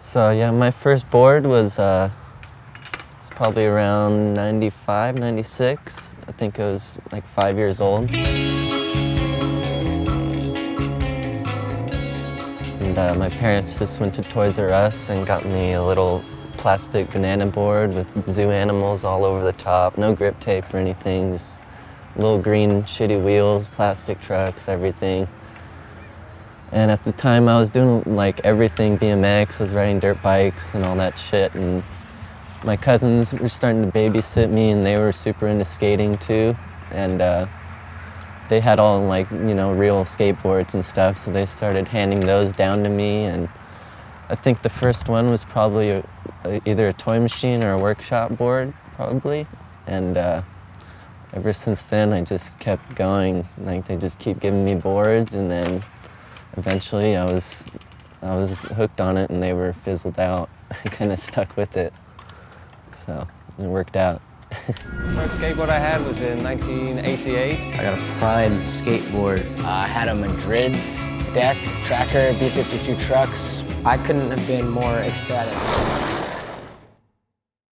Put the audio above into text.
So yeah, my first board was it's probably around 95, 96. I think I was like 5 years old. And my parents just went to Toys R Us and got me a little plastic banana board with zoo animals all over the top, no grip tape or anything, just little green shitty wheels, plastic trucks, everything. And at the time I was doing like everything BMX, I was riding dirt bikes and all that shit, and my cousins were starting to babysit me and they were super into skating too, and they had all like, you know, real skateboards and stuff, so they started handing those down to me. And I think the first one was probably either a Toy Machine or a workshop board, probably. And ever since then I just kept going, like they just keep giving me boards, and then eventually I was hooked on it and they were fizzled out. I kind of stuck with it, so it worked out. First skateboard I had was in 1988. I got a Pride skateboard. I had a Madrid deck, Tracker, B-52 trucks. I couldn't have been more ecstatic.